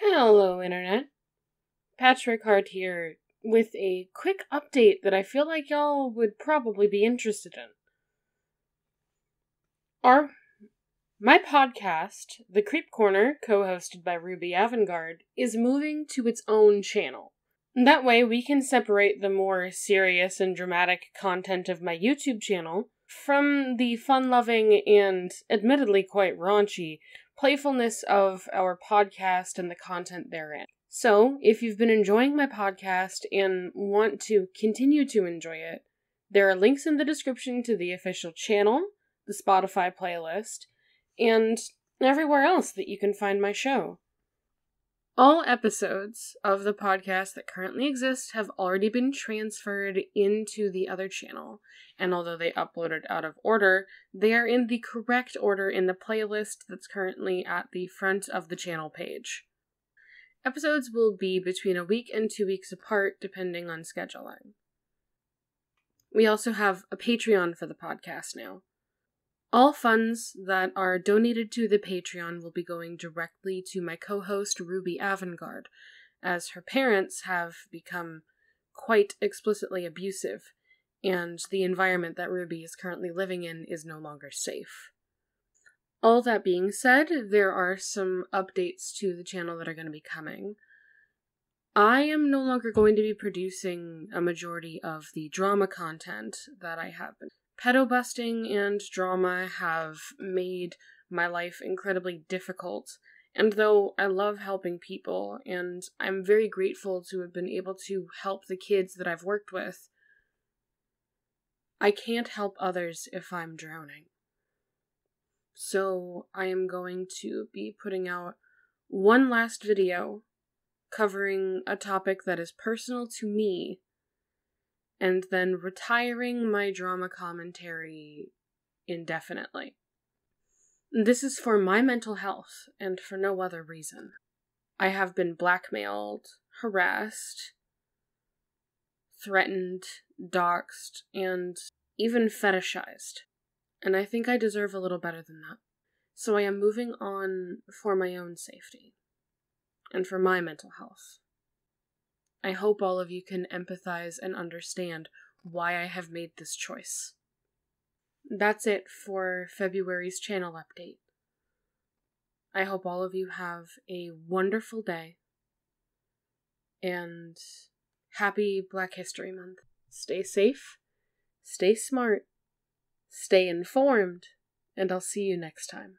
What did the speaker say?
Hello, Internet. Patrick Hart here with a quick update that I feel like y'all would probably be interested in. My podcast, The Creep Corner, co-hosted by Ruby Avantgarde, is moving to its own channel. That way we can separate the more serious and dramatic content of my YouTube channel from the fun-loving and admittedly quite raunchy playfulness of our podcast and the content therein. So, if you've been enjoying my podcast and want to continue to enjoy it, there are links in the description to the official channel, the Spotify playlist, and everywhere else that you can find my show. All episodes of the podcast that currently exist have already been transferred into the other channel, and although they uploaded out of order, they are in the correct order in the playlist that's currently at the front of the channel page. Episodes will be between a week and 2 weeks apart, depending on scheduling. We also have a Patreon for the podcast now. All funds that are donated to the Patreon will be going directly to my co-host Ruby Avantgarde, as her parents have become quite explicitly abusive, and the environment that Ruby is currently living in is no longer safe. All that being said, there are some updates to the channel that are going to be coming. I am no longer going to be producing a majority of the drama content that I have been. Pedo-busting and drama have made my life incredibly difficult, and though I love helping people, and I'm very grateful to have been able to help the kids that I've worked with, I can't help others if I'm drowning. So I am going to be putting out one last video covering a topic that is personal to me, and then retiring my drama commentary indefinitely. This is for my mental health, and for no other reason. I have been blackmailed, harassed, threatened, doxxed, and even fetishized. And I think I deserve a little better than that. So I am moving on for my own safety, and for my mental health. I hope all of you can empathize and understand why I have made this choice. That's it for February's channel update. I hope all of you have a wonderful day, and happy Black History Month. Stay safe, stay smart, stay informed, and I'll see you next time.